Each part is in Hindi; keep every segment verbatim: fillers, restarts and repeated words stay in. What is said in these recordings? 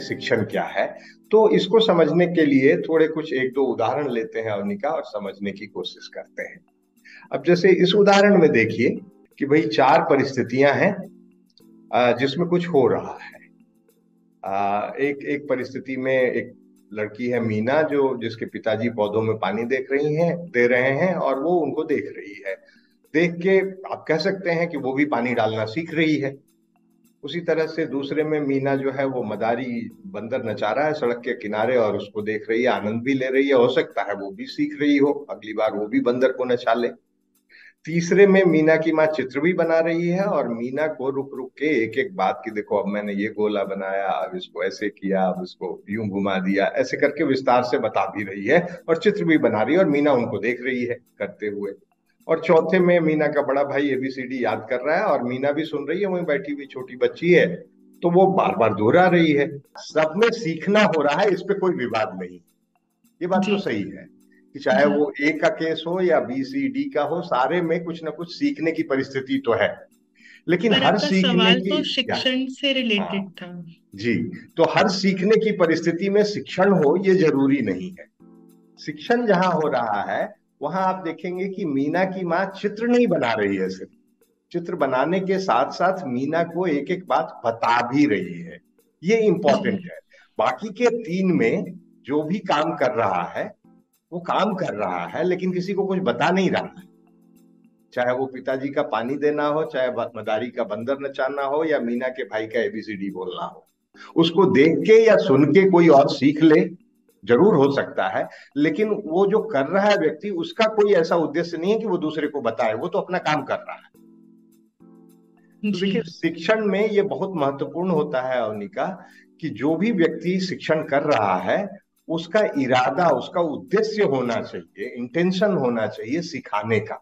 शिक्षण क्या है। तो इसको समझने के लिए थोड़े कुछ एक दो उदाहरण लेते हैं अवनिका और समझने की कोशिश करते हैं। अब जैसे इस उदाहरण में देखिए कि भाई चार परिस्थितियां हैं जिसमें कुछ हो रहा है। एक एक परिस्थिति में एक लड़की है मीना जो जिसके पिताजी पौधों में पानी देख रही हैं दे रहे हैं और वो उनको देख रही है। देख के आप कह सकते हैं कि वो भी पानी डालना सीख रही है। उसी तरह से दूसरे में मीना जो है वो मदारी बंदर नचा रहा है सड़क के किनारे और उसको देख रही है, आनंद भी ले रही है, हो सकता है वो भी सीख रही हो, अगली बार वो भी बंदर को नचा ले। तीसरे में मीना की माँ चित्र भी बना रही है और मीना को रुक रुक के एक एक बात की देखो अब मैंने ये गोला बनाया, अब इसको ऐसे किया, अब इसको यूं घुमा दिया, ऐसे करके विस्तार से बता भी रही है और चित्र भी बना रही है और मीना उनको देख रही है करते हुए। और चौथे में मीना का बड़ा भाई एबीसीडी याद कर रहा है और मीना भी सुन रही है, वहीं बैठी हुई छोटी बच्ची है तो वो बार बार दोहरा रही है। सब में सीखना हो रहा है, इस पे कोई विवाद नहीं। ये बात तो सही है कि चाहे वो ए का केस हो या बी सी डी का हो, सारे में कुछ ना कुछ सीखने की परिस्थिति तो है, लेकिन हर सीखने की तो शिक्षण से रिलेटेड था जी। तो हर सीखने की परिस्थिति में शिक्षण हो ये जरूरी नहीं है। शिक्षण जहाँ हो रहा है वहां आप देखेंगे कि मीना की माँ चित्र नहीं बना रही है, सिर्फ चित्र बनाने के साथ साथ मीना को एक एक बात बता भी रही है। ये इम्पोर्टेंट है। बाकी के तीन में जो भी काम कर रहा है वो काम कर रहा है लेकिन किसी को कुछ बता नहीं रहा है, चाहे वो पिताजी का पानी देना हो, चाहे मदारी का बंदर नचाना हो या मीना के भाई का एबीसीडी बोलना हो। उसको देख के या सुन के कोई और सीख ले जरूर हो सकता है, लेकिन वो जो कर रहा है व्यक्ति उसका कोई ऐसा उद्देश्य नहीं है कि वो दूसरे को बताए, वो तो अपना काम कर रहा है। तो देखिए शिक्षण में ये बहुत महत्वपूर्ण होता है अवनिका कि जो भी व्यक्ति शिक्षण कर रहा है उसका इरादा, उसका उद्देश्य होना चाहिए, इंटेंशन होना चाहिए सिखाने का।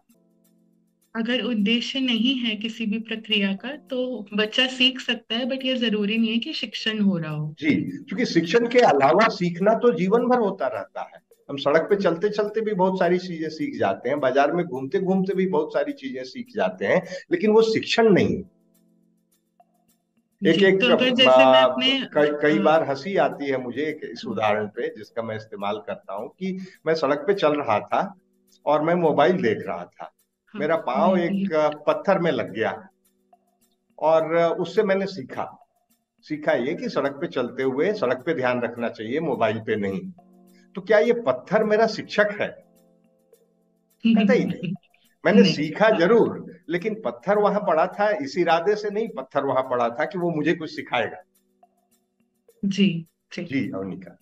अगर उद्देश्य नहीं है किसी भी प्रक्रिया का तो बच्चा सीख सकता है, बट ये जरूरी नहीं है कि शिक्षण हो रहा हो जी, क्योंकि शिक्षण के अलावा सीखना तो जीवन भर होता रहता है। हम सड़क पे चलते चलते भी बहुत सारी चीजें सीख जाते हैं, बाजार में घूमते घूमते भी बहुत सारी चीजें सीख जाते हैं, लेकिन वो शिक्षण नहीं है। एक एक तो कई बार हंसी आती है मुझे एक इस उदाहरण पे जिसका मैं इस्तेमाल करता हूँ कि मैं सड़क पे चल रहा था और मैं मोबाइल देख रहा था, मेरा पाँव एक पत्थर में लग गया और उससे मैंने सीखा सीखा ये कि सड़क पे चलते हुए सड़क पे ध्यान रखना चाहिए, मोबाइल पे नहीं। तो क्या ये पत्थर मेरा शिक्षक है? कहता ही नहीं। मैंने सीखा जरूर लेकिन पत्थर वहां पड़ा था इस इरादे से नहीं, पत्थर वहां पड़ा था कि वो मुझे कुछ सिखाएगा। जी जी अवनिका।